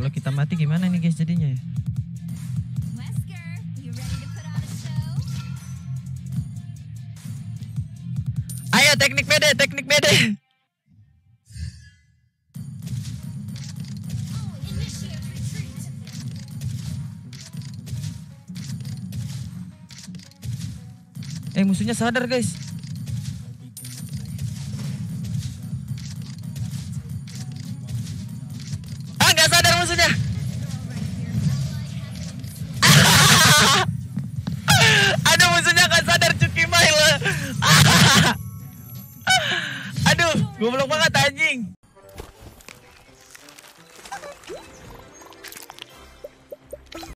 Kalau kita mati gimana nih guys jadinya ya? Ayo teknik BD, teknik BD. Eh musuhnya sadar guys. Ah nggak sadar musuhnya. Aduh musuhnya nggak sadar cuki main loh. Aduh goblok banget anjing.